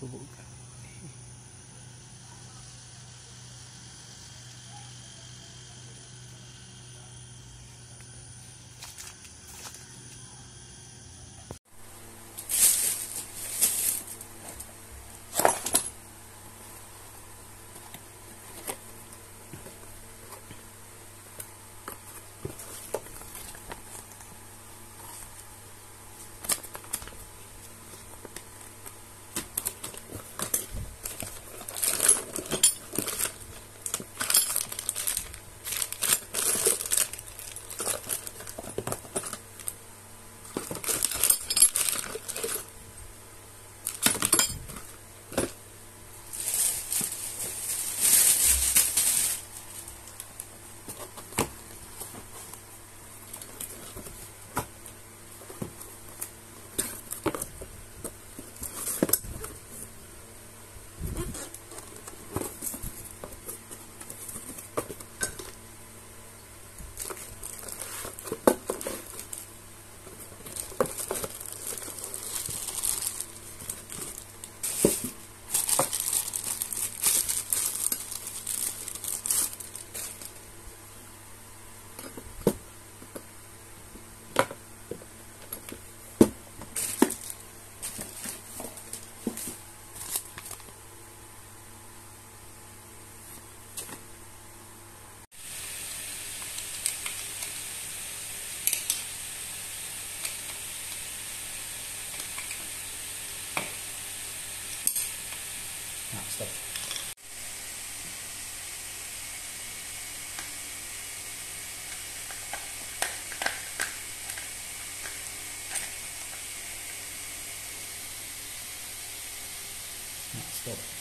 Волга. Стоп.